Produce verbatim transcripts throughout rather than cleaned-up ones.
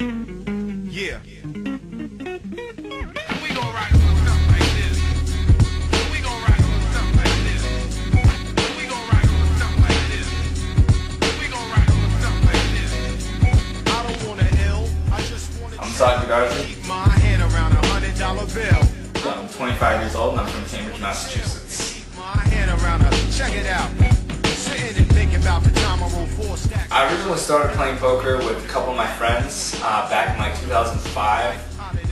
Yeah. We gon' rock some stuff like this. We gon' rock some stuff like this. We gon' rock some stuff like this. We gon' rock some stuff like this. I don't wanna L, I just wanna I'm Sergeant Garza. Keep my hand around a hundred dollar bill. I'm twenty-five years old and I'm from Cambridge, Massachusetts. Keep my hand around a check it out. I originally started playing poker with a couple of my friends uh, back in like two thousand five.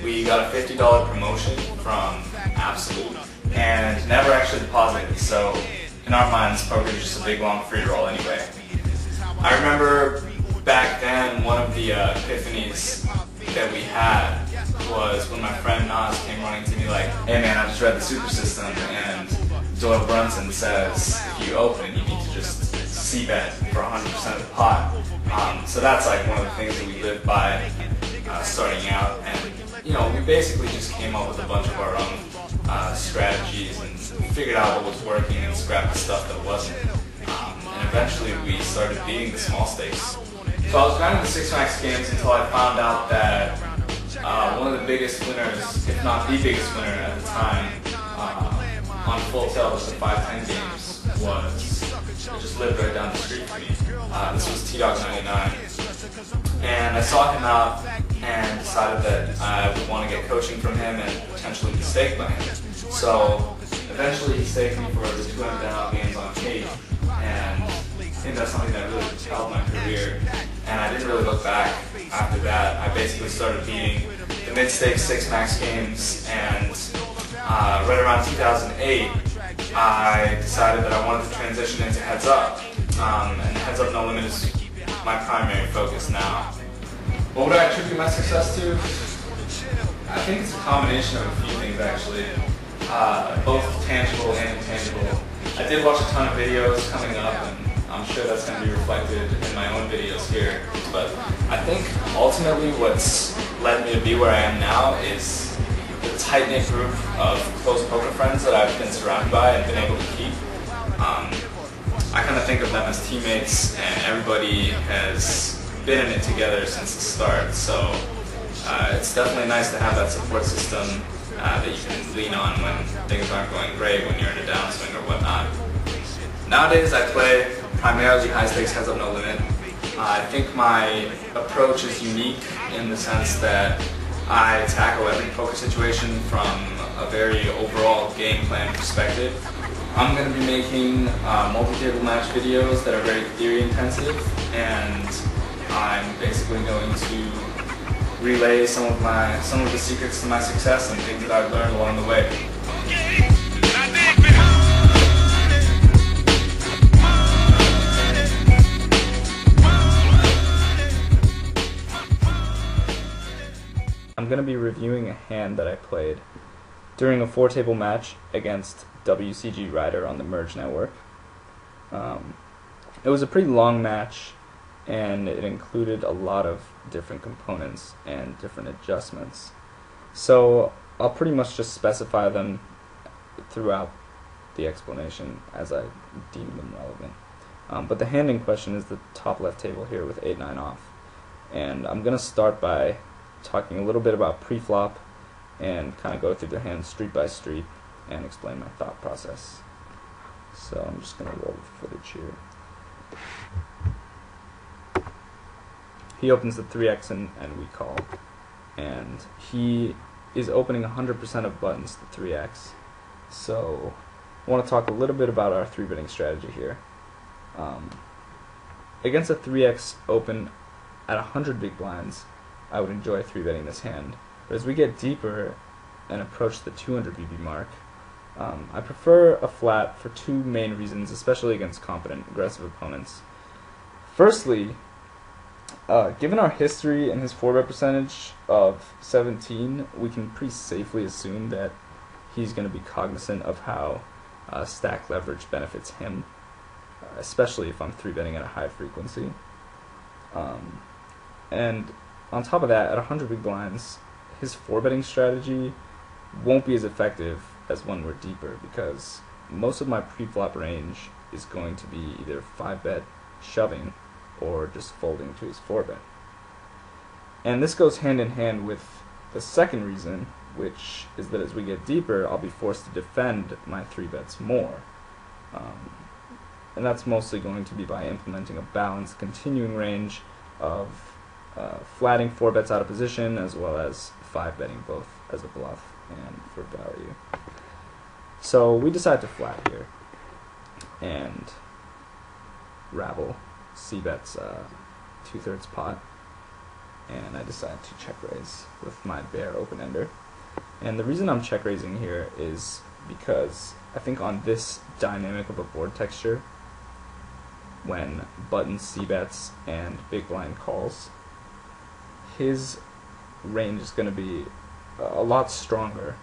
We got a fifty dollar promotion from Absolute and never actually deposited, so in our minds poker is just a big long free roll anyway. I remember back then one of the uh, epiphanies that we had was when my friend Nas came running to me like, "Hey man, I just read the Super System and Doyle Brunson says if you open you need to just C-bet for one hundred percent of the pot." Um, so that's like one of the things that we lived by uh, starting out, and you know, we basically just came up with a bunch of our own uh, strategies and figured out what was working and scrapped the stuff that wasn't. Um, and eventually we started beating the small stakes. So I was grinding the six max games until I found out that uh, one of the biggest winners, if not the biggest winner at the time, uh, on Full Tilt was the five ten games, was I just lived right down the street from me. Uh, this was T-Dog ninety-nine. And I saw him out and decided that I would want to get coaching from him and potentially be stake playing. So eventually he staked me for the two hundred dollar games on tape, and I think that's something that really propelled my career. And I didn't really look back after that. I basically started beating the mid-stakes six max games, and uh, right around two thousand eight, I decided that I wanted to transition into heads up, um, and heads up no limit is my primary focus now. What would I attribute my success to? I think it's a combination of a few things actually, uh, both tangible and intangible. I did watch a ton of videos coming up, and I'm sure that's going to be reflected in my own videos here, but I think ultimately what's led me to be where I am now is the tight-knit group of close poker friends that I've been surrounded by and been able to keep. Um, I kind of think of them as teammates, and everybody has been in it together since the start, so uh, it's definitely nice to have that support system uh, that you can lean on when things aren't going great, when you're in a downswing or whatnot. Nowadays I play primarily high-stakes heads up no limit. Uh, I think my approach is unique in the sense that I tackle every poker situation from a very overall game plan perspective. I'm going to be making uh, multi-table match videos that are very theory intensive, and I'm basically going to relay some of my some of the secrets to my success and things that I've learned along the way. I'm going to be reviewing a hand that I played during a four table match against W C G Rider on the Merge Network. Um, it was a pretty long match, and it included a lot of different components and different adjustments. So I'll pretty much just specify them throughout the explanation as I deem them relevant. Um, but the hand in question is the top left table here with eight nine off, and I'm going to start by talking a little bit about pre-flop and kind of go through the hand street by street and explain my thought process. So I'm just going to roll the footage here. He opens the three X and, and we call. And he is opening one hundred percent of buttons to three X. So I want to talk a little bit about our three betting strategy here. Um, against a three X open at one hundred big blinds, I would enjoy three betting this hand, but as we get deeper and approach the two hundred B B mark, um, I prefer a flat for two main reasons, especially against competent, aggressive opponents. Firstly, uh, given our history and his four bet percentage of seventeen, we can pretty safely assume that he's going to be cognizant of how uh, stack leverage benefits him, especially if I'm three betting at a high frequency. Um, and On top of that, at one hundred big blinds, his four betting strategy won't be as effective as when we're deeper, because most of my pre-flop range is going to be either five bet, shoving, or just folding to his four bet. And this goes hand in hand with the second reason, which is that as we get deeper, I'll be forced to defend my three bets more. Um, and that's mostly going to be by implementing a balanced continuing range of uh, flatting four bets out of position, as well as five betting both as a bluff and for value. So we decide to flat here and ravel C-bet's uh, two-thirds pot, and I decide to check raise with my bare open-ender. And the reason I'm check raising here is because I think on this dynamic of a board texture, when button C-bets and big blind calls, his range is going to be a lot stronger,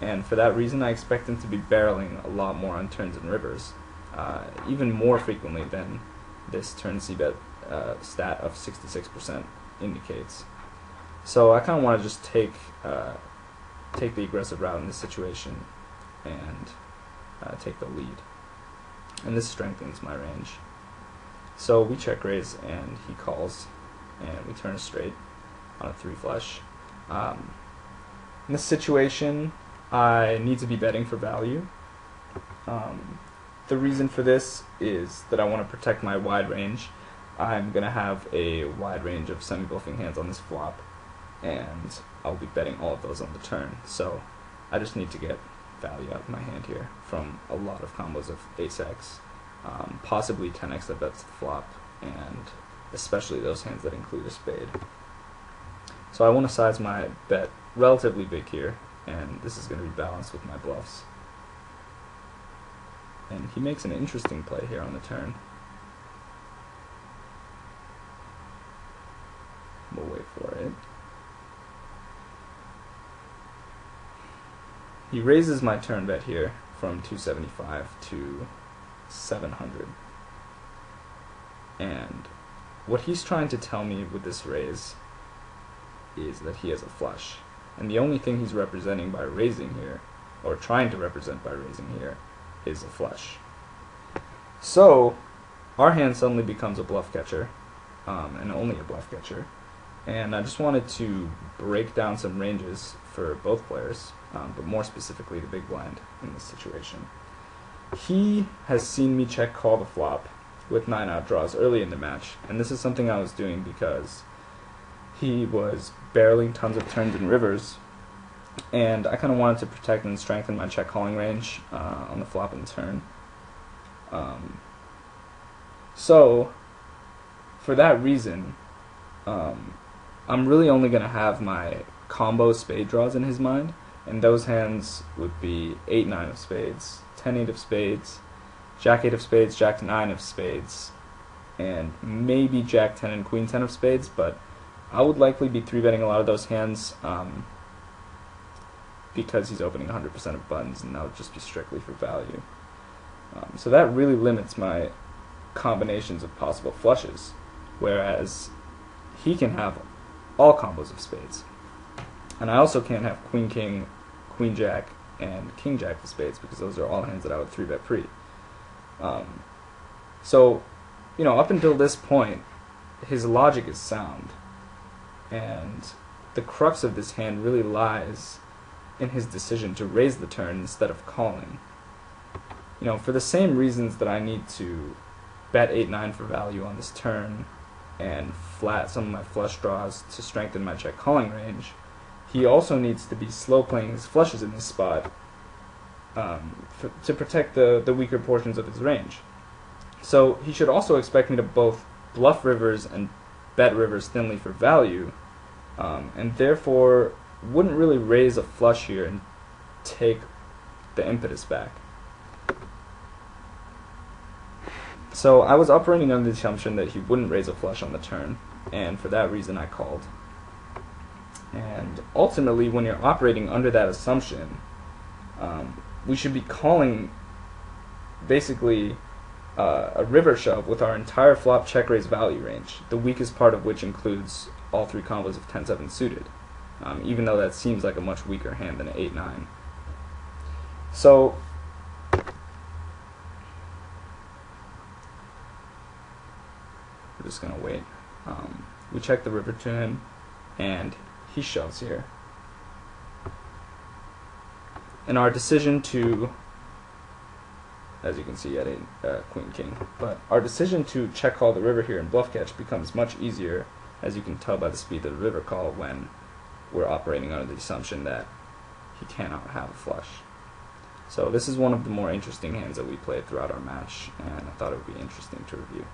and for that reason I expect him to be barreling a lot more on turns and rivers, uh, even more frequently than this turn C-bet uh, stat of sixty-six percent indicates. So I kind of want to just take uh, take the aggressive route in this situation and uh, take the lead, and this strengthens my range. So we check raise and he calls, and we turn straight on a three flush. Um, in this situation I need to be betting for value. Um, the reason for this is that I want to protect my wide range. I'm going to have a wide range of semi-bluffing hands on this flop, and I'll be betting all of those on the turn, so I just need to get value out of my hand here from a lot of combos of ace-x, um, possibly ten x that bets the flop, and especially those hands that include a spade. So I want to size my bet relatively big here, and this is going to be balanced with my bluffs. And he makes an interesting play here on the turn. We'll wait for it. He raises my turn bet here from two seventy-five to seven hundred. And what he's trying to tell me with this raise is that he has a flush. And the only thing he's representing by raising here, or trying to represent by raising here, is a flush. So our hand suddenly becomes a bluff catcher, um, and only a bluff catcher. And I just wanted to break down some ranges for both players, um, but more specifically the big blind in this situation. He has seen me check call the flop with nine out draws early in the match, and this is something I was doing because he was barreling tons of turns and rivers, and I kind of wanted to protect and strengthen my check calling range uh, on the flop and turn. Um, so for that reason, um, I'm really only going to have my combo spade draws in his mind, and those hands would be eight nine of spades, ten eight of spades, jack eight of spades, jack nine of spades, and maybe jack ten and queen ten of spades, but I would likely be three-betting a lot of those hands um, because he's opening one hundred percent of buttons, and that would just be strictly for value. Um, so that really limits my combinations of possible flushes, whereas he can have all combos of spades. And I also can't have queen king, queen jack, and king jack of spades, because those are all hands that I would three-bet pre. Um, so, you know, up until this point, his logic is sound, and the crux of this hand really lies in his decision to raise the turn instead of calling. You know, for the same reasons that I need to bet eight nine for value on this turn and flat some of my flush draws to strengthen my check calling range, he also needs to be slow playing his flushes in this spot um, for, to protect the, the weaker portions of his range. So he should also expect me to both bluff rivers and bet rivers thinly for value, um, and therefore wouldn't really raise a flush here and take the impetus back. So I was operating under the assumption that he wouldn't raise a flush on the turn, and for that reason I called. And ultimately, when you're operating under that assumption, um, we should be calling basically uh, a river shove with our entire flop check raise value range, the weakest part of which includes all three combos of ten seven suited, um, even though that seems like a much weaker hand than eight nine. So we're just going to wait. Um, we check the river to him, and he shoves here. And our decision to, as you can see, I didn't uh, queen king, but our decision to check call the river here in bluff catch becomes much easier, as you can tell by the speed of the river call, when we're operating under the assumption that he cannot have a flush. So this is one of the more interesting hands that we played throughout our match, and I thought it would be interesting to review.